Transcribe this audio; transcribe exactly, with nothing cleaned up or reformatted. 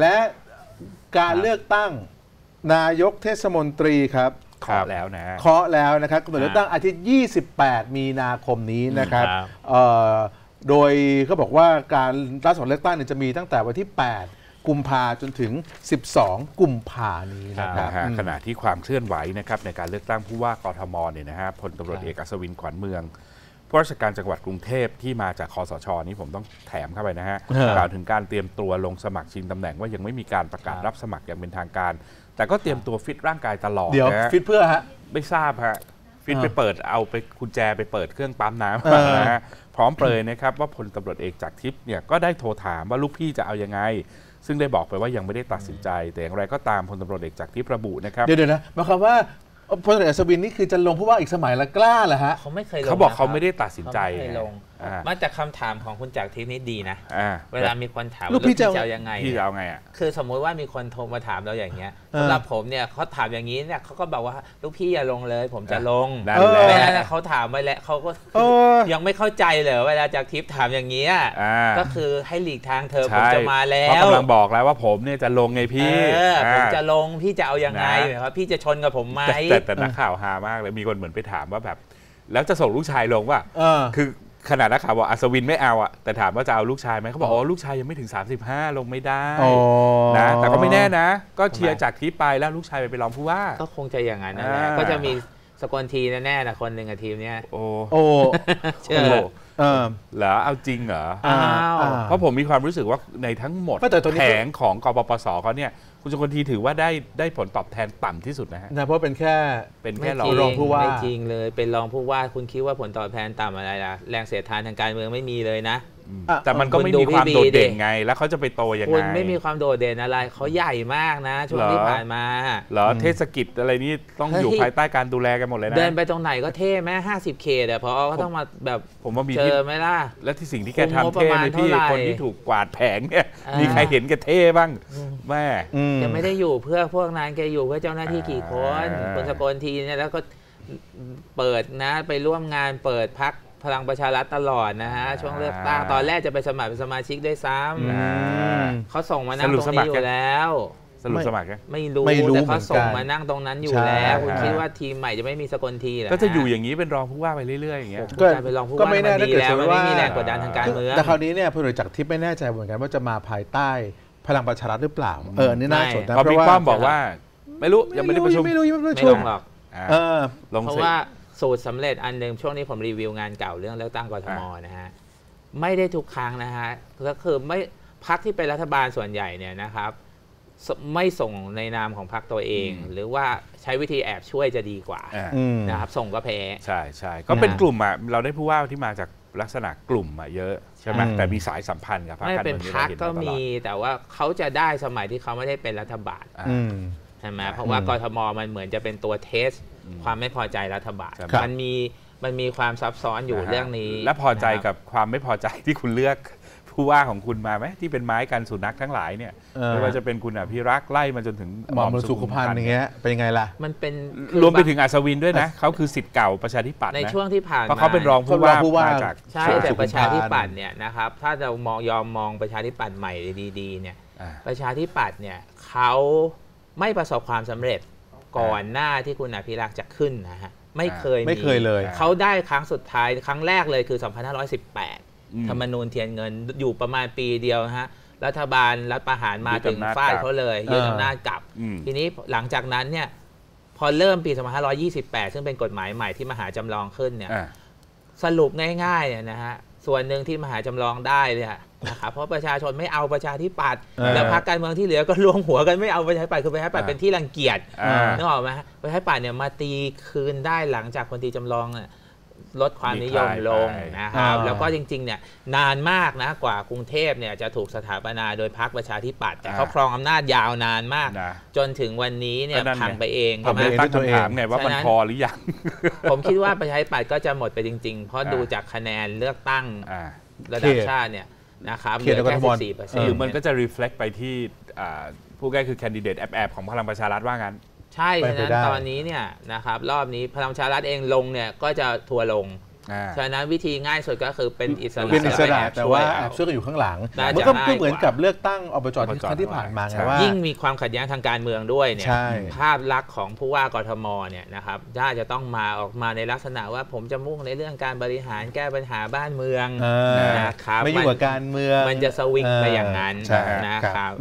และการเลือกตั้งนายกเทศมนตรีครับเคาะแล้วนะเคาะแล้วนะครับกำหนดเลือกตั้งอาทิตย์ยี่สิบแปดมีนาคมนี้นะครับโดยเขาบอกว่าการรับสมัครเลือกตั้งจะมีตั้งแต่วันที่แปดกุมภาจนถึงสิบสองกุมภานี้นะครับขณะที่ความเคลื่อนไหวนะครับในการเลือกตั้งผู้ว่ากทมเนี่ยนะฮะพลตำรวจเอกอัศวินขวัญเมืองผู้ราชการจังหวัดกรุงเทพที่มาจากคสชนี้ผมต้องแถมเข้าไปนะฮะกล่าวถึงการเตรียมตัวลงสมัครชิงตำแหน่งว่ายังไม่มีการประกาศรับสมัครอย่างเป็นทางการแต่ก็เตรียมตัวฟิตร่างกายตลอดเดี๋ยวฟิตเพื่อฮะไม่ทราบฮะฟิตไปเปิดเอาไปกุญแจไปเปิดเครื่องปั๊มน้ำนะฮะพร้อมเปรยนะครับว่าพลตำรวจเอกจากทิพย์เนี่ยก็ได้โทรถามว่าลูกพี่จะเอายังไงซึ่งได้บอกไปว่ายังไม่ได้ตัดสินใจแต่อย่างไรก็ตามพลตำรวจเอกจากทิพย์ระบุนะครับเดี๋ยวนะหมายความว่าพลเอกอัศวินนี่คือจะลงผู้ว่าอีกสมัยละกล้าเหรอฮะเขาไม่เคยลงเขาบอกเขาไม่ได้ตัดสินใจลงมาจากคำถามของคุณจากทิพย์นี่ดีนะเวลามีคนถามลูกพี่จะเอายังไงพี่จะเอาไงอ่ะคือสมมุติว่ามีคนโทรมาถามเราอย่างเงี้ยสำหรับผมเนี่ยเขาถามอย่างนี้เนี่ยเขาก็บอกว่าลูกพี่อย่าลงเลยผมจะลงเวลาเขาถามไปแล้วเขาก็ยังไม่เข้าใจเลยเวลาจากทิพย์ถามอย่างเงี้ยก็คือให้หลีกทางเธอผมจะมาแล้วเขากำลังบอกแล้วว่าผมเนี่ยจะลงไงพี่ผมจะลงพี่จะเอายังไงครับพี่จะชนกับผมไหมแต่แต่นักข่าวหามากเลยมีคนเหมือนไปถามว่าแบบแล้วจะส่งลูกชายลงว่าคือขนาดนักข่าวบอกอัศวินไม่เอาอ่ะแต่ถามว่าจะเอาลูกชายไหมเขาบอกอ๋อลูกชายยังไม่ถึงสามสิบห้าลงไม่ได้นะแต่ก็ไม่แน่นะก็เชียร์จากที่ไปแล้วลูกชายไปเป็นรองผู้ว่าก็คงจะอย่างนั้นนะก็จะมีสกลทีแน่ๆนะคนหนึ่งกับทีมเนี้ยโอ้โอ้เชื่อเหรอเอาจริงเหรอเพราะผมมีความรู้สึกว่าในทั้งหมดแผงของกปปสเขาเนี่ยคุณสกลทีถือว่าได้ได้ผลตอบแทนต่ำที่สุดนะฮะเพราะเป็นแค่เป็นแค่รองผู้ว่าไม่จริงเลยเป็นรองผู้ว่าคุณคิดว่าผลตอบแทนต่ำอะไรล่ะแรงเสียดทานทางการเมืองไม่มีเลยนะแต่มันก็ไม่มีความโดดเด่นไงแล้วเขาจะไปโตยังไงคุณไม่มีความโดดเด่นอะไรเขาใหญ่มากนะช่วงที่ผ่านมาเหรอเทศกิจอะไรนี่ต้องอยู่ภายใต้การดูแลกันหมดเลยนะเดินไปตรงไหนก็เท่แม่ห้าสิบเขตอะพอก็ต้องมาแบบผมว่ามีเจอไหมล่ะและที่สิ่งที่แกทำเท่เลยพี่คนที่ถูกกวาดแผงเนี่ยมีใครเห็นแกเท่บ้างแม่แกไม่ได้อยู่เพื่อพวกนั้นแกอยู่เพื่อเจ้าหน้าที่กี่คนคนสกลทีเนี่ยแล้วก็เปิดนะไปร่วมงานเปิดพักพลังประชารัฐตลอดนะฮะช่วงเลือกตั้งตอนแรกจะไปสมัครเป็นสมาชิกได้ซ้ำเขาส่งมานั่งตรงนี้อยู่แล้วสรุปสมัครไม่รู้แต่เขาส่งมานั่งตรงนั้นอยู่แล้วคุณคิดว่าทีมใหม่จะไม่มีสกลทีหรอก็จะอยู่อย่างนี้เป็นรองผู้ว่าไปเรื่อยๆอย่างเงี้ยการเป็นรองผู้ว่าก็ไม่แน่ดีแล้วไม่มีแรงกดดันทางการเมืองแต่คราวนี้เนี่ยพลเอกจากทิพย์ไม่แน่ใจเหมือนกันว่าจะมาภายใต้พลังประชารัฐหรือเปล่าเออนี่น่าสนใจเพราะว่าบอกว่าไม่รู้ยังไม่ได้ประชุมไม่รู้ยังไม่ได้ประชุมหรอกเพราะว่าสูตรสำเร็จอันหนึ่งช่วงนี้ผมรีวิวงานเก่าเรื่องเลือกตั้งกทมนะฮะไม่ได้ทุกครั้งนะฮะก็คือไม่พรรคที่เป็นรัฐบาลส่วนใหญ่เนี่ยนะครับไม่ส่งในนามของพรรคตัวเองหรือว่าใช้วิธีแอบช่วยจะดีกว่านะครับส่งก็แพ้ใช่ใช่ก็เป็นกลุ่มอ่ะเราได้ผู้ว่าที่มาจากลักษณะกลุ่มอ่ะเยอะใช่ไหมแต่มีสายสัมพันธ์กับพรรคการเมืองไม่เป็นพรรคก็มีแต่ว่าเขาจะได้สมัยที่เขาไม่ได้เป็นรัฐบาลใช่ไหมเพราะว่ากทมมันเหมือนจะเป็นตัวเทสความไม่พอใจรัฐบาลมันมีมันมีความซับซ้อนอยู่เรื่องนี้และพอใจกับความไม่พอใจที่คุณเลือกผู้ว่าของคุณมาไหมที่เป็นไม้กันสุนัขทั้งหลายเนี่ยไม่ว่าจะเป็นคุณอภิรักษ์ไล่มาจนถึงหม่อมสุขพันธ์อย่างเงี้ยเป็นไงล่ะมันเป็นรวมไปถึงอัศวินด้วยนะเขาคือสิทธิ์เก่าประชาธิปัตย์ในช่วงที่ผ่านมาเพราะเขาเป็นรองผู้ว่าจากใช่แต่ประชาธิปัตย์เนี่ยนะครับถ้าเรามองยอมมองประชาธิปัตย์ใหม่ดีๆเนี่ยประชาธิปัตย์เนี่ยเขาไม่ประสบความสำเร็จก่อนหน้าที่คุณอภิรักษ์จะขึ้นนะฮะไม่เคยไม่เคยเลยเขาได้ครั้งสุดท้ายครั้งแรกเลยคือสองพันห้าร้อยสิบแปดธรรมนูญเทียนเงินอยู่ประมาณปีเดียวฮะรัฐบาลรัฐประหารมาถึงฟาดเขาเลยยึดอำนาจกลับทีนี้หลังจากนั้นเนี่ยพอเริ่มปีสองพันห้าร้อยยี่สิบแปดซึ่งเป็นกฎหมายใหม่ที่มหาจำลองขึ้นเนี่ยสรุปง่ายๆเนี่ยนะฮะส่วนหนึ่งที่มหาจำลองได้เนี่ยนะครับเพราะประชาชนไม่เอาประชาธิปัตย์แล้วพรรคการเมืองที่เหลือก็รวมหัวกันไม่เอาประชาธิปัตย์คือประชาธิปัตย์เป็นที่รังเกียจนึกออกไหมประชาธิปัตย์เนี่ยมาตีคืนได้หลังจากคนตีจำลองลดความนิยมลงนะครับแล้วก็จริงๆเนี่ยนานมากนะกว่ากรุงเทพเนี่ยจะถูกสถาปนาโดยพรรคประชาธิปัตย์แต่เขาครองอำนาจยาวนานมากจนถึงวันนี้เนี่ยพังไปเองผมเลยตั้งคำถามไงว่ามันพอหรือยังผมคิดว่าประชาธิปัตย์ก็จะหมดไปจริงๆเพราะดูจากคะแนนเลือกตั้งระดับชาติเนี่ยนะครับเหลือแค่สี่เปอร์เซ็นต์หรือมันก็จะ reflect ไปที่ผู้ใกล้คือแคนดิเดตแอบๆของพลังประชารัฐว่างั้นใช่ฉะนั้นตอนนี้เนี่ยนะครับรอบนี้พลังประชารัฐเองลงเนี่ยก็จะทัวลง ฉะนั้นวิธีง่ายสุดก็คือเป็นอิสระเป็นอิสระแต่ว่าแอบช่วยกันอยู่ข้างหลังมันก็เหมือนกับเลือกตั้งอบจ.ที่ผ่านมาว่ายิ่งมีความขัดแย้งทางการเมืองด้วยเนี่ยภาพลักษณ์ของผู้ว่ากทม.เนี่ยนะครับถ้าจะต้องมาออกมาในลักษณะว่าผมจะมุ่งในเรื่องการบริหารแก้ปัญหาบ้านเมืองนะครับไม่อยู่กับการเมืองมันจะสวิงไปอย่างนั้นนะครับ